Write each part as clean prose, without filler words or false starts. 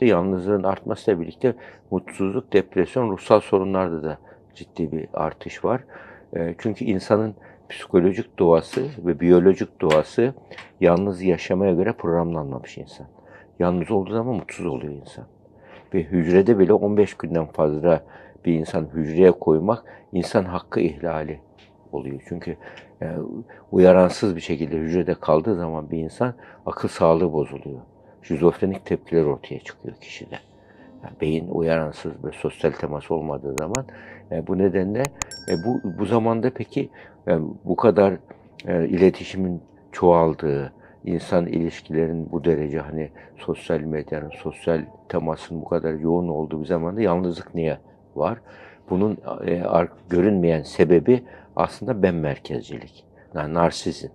Yalnızlığın artmasıyla birlikte mutsuzluk, depresyon, ruhsal sorunlarda da ciddi bir artış var. Çünkü insanın psikolojik doğası ve biyolojik doğası yalnız yaşamaya göre programlanmamış insan. Yalnız olduğu zaman mutsuz oluyor insan. Ve hücrede bile 15 günden fazla bir insan hücreye koymak insan hakkı ihlali oluyor. Çünkü uyaransız bir şekilde hücrede kaldığı zaman bir insan akıl sağlığı bozuluyor. Şizofrenik tepkiler ortaya çıkıyor kişide. Yani beyin uyaransız ve sosyal temas olmadığı zaman bu nedenle bu zamanda peki bu kadar iletişimin çoğaldığı, insan ilişkilerin bu derece hani sosyal medyanın, sosyal temasın bu kadar yoğun olduğu bir zamanda yalnızlık niye var? Bunun görünmeyen sebebi aslında ben merkezcilik, yani narsizm.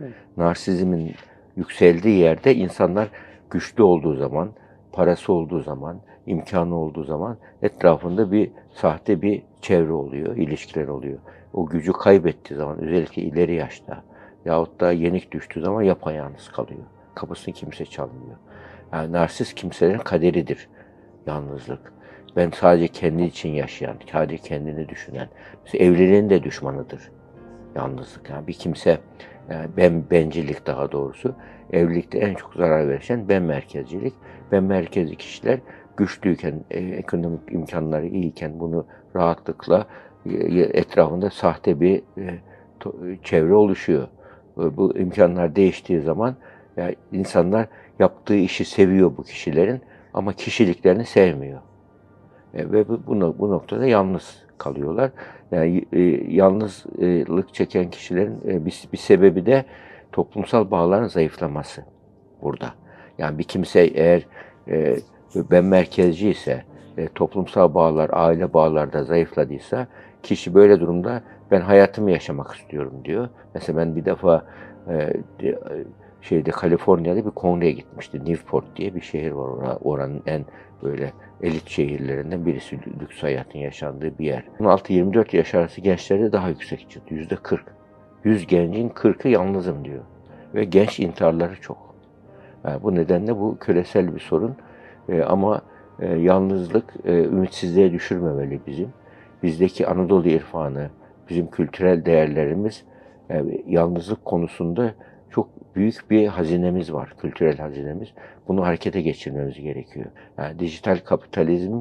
Evet. Narsizmin yükseldiği yerde insanlar güçlü olduğu zaman, parası olduğu zaman, imkanı olduğu zaman etrafında bir sahte bir çevre oluyor, ilişkiler oluyor. O gücü kaybettiği zaman, özellikle ileri yaşta yahut da yenik düştüğü zaman yapayalnız kalıyor. Kapısını kimse çalmıyor. Yani narsist kimselerin kaderidir yalnızlık. Ben sadece kendi için yaşayan, sadece kendini düşünen, mesela evliliğin de düşmanıdır yalnızlık. Yani bir kimse, bencillik daha doğrusu, evlilikte en çok zarar veren ben merkezcilik. Ben merkezci kişiler güçlüyken, ekonomik imkanları iyiyken bunu rahatlıkla etrafında sahte bir çevre oluşuyor. Bu imkanlar değiştiği zaman yani insanlar yaptığı işi seviyor bu kişilerin ama kişiliklerini sevmiyor. Ve bu noktada yalnız kalıyorlar. Yani yalnızlık çeken kişilerin bir sebebi de toplumsal bağların zayıflaması burada. Yani bir kimse eğer ben merkezci ise, toplumsal bağlar, aile bağlarda zayıfladıysa kişi böyle durumda ben hayatımı yaşamak istiyorum diyor. Mesela ben bir defa Kaliforniya'da bir kongreye gitmiştim. Newport diye bir şehir var. Oranın en böyle elit şehirlerinden birisi. Lüks hayatın yaşandığı bir yer. 16-24 yaş arası gençlerde daha yüksek çıktı. %40. 100 gencin 40'ı yalnızım diyor. Ve genç intiharları çok. Yani bu nedenle bu küresel bir sorun. Ama yalnızlık ümitsizliğe düşürmemeli bizim. Bizdeki Anadolu irfanı, bizim kültürel değerlerimiz yalnızlık konusunda çok büyük bir hazinemiz var, kültürel hazinemiz. Bunu harekete geçirmemiz gerekiyor. Yani dijital kapitalizm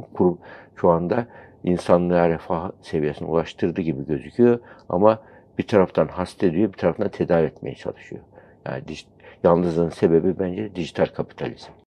şu anda insanlığa refah seviyesine ulaştırdığı gibi gözüküyor ama bir taraftan hasta ediyor, bir taraftan tedavi etmeye çalışıyor. Yani yalnızlığın sebebi bence dijital kapitalizm.